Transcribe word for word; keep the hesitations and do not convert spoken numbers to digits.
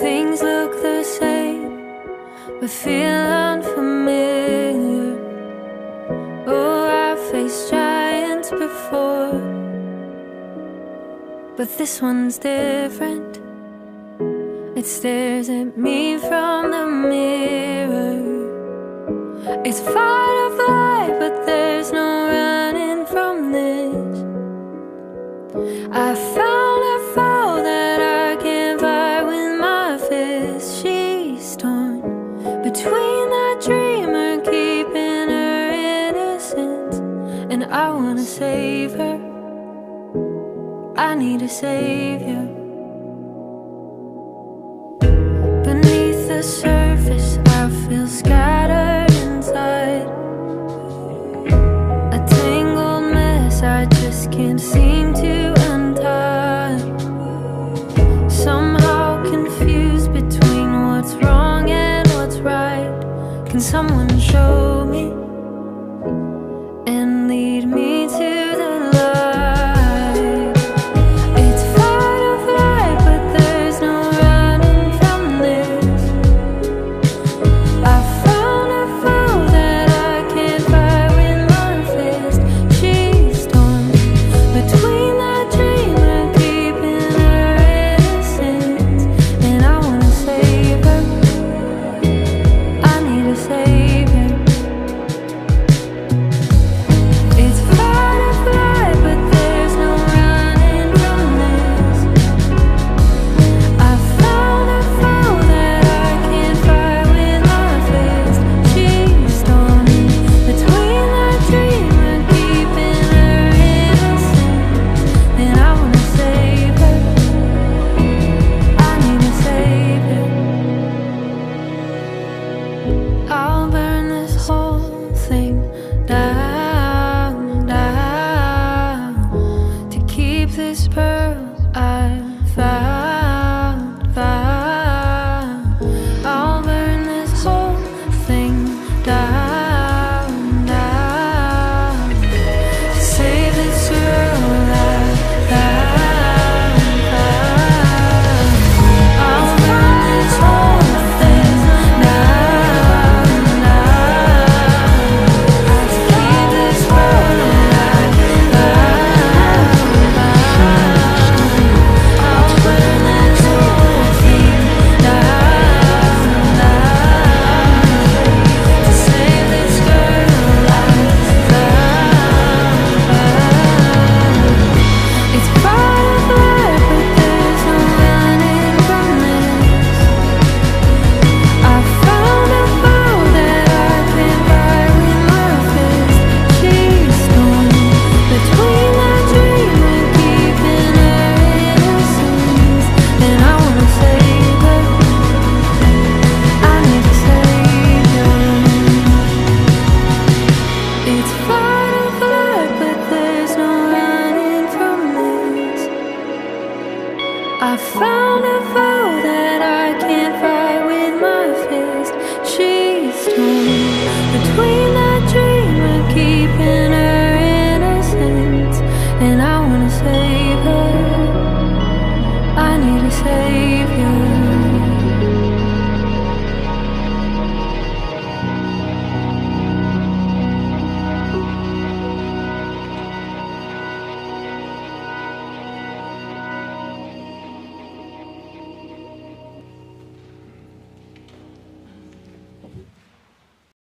things look the same but feel unfamiliar. Oh, I've faced giants before, but this one's different. It stares at me from the mirror. It's fight or flight, but there's no running from this. I found a foe that I can't fight with my fist. She's torn between that dreamer keeping her innocence, and I wanna save her. I need a savior. Beneath the surface, I feel scattered inside. A tangled mess I just can't seem to untie. Somehow confused between what's wrong and what's right. Can someone show me and lead me to the light? It's fight or flight, but there's no running from this. I found a foe that I can't fight with my fist. She's torn between that dreamer keeping her innocence, and I wanna save her. I need a savior. It's fight or flight, but there's no running from this. I found a foe that I can't fight with my fist. She's torn between that dreamer keeping her innocent, and I wanna save her. I need a savior. I'll burn this whole thing down, down, to keep this pearl I found, found. I'll burn this whole thing down, down, to save this girl I found, found. I'll burn this whole thing down, down, to keep this world alive, alive, alive. I'll burn that whole thing down, down, to save this girl alive, alive. It's fight or flight, but there's no running from this. I found a foe that I can't fight with my fist. She's torn between that dreamer keeping her innocence, and I wanna save her. I need a savior. It's fight or flight, but there's no running from this. I found a foe that I can't fight with my fist. She's torn between that dreamer keeping her innocence, and I wanna save her. I need a savior.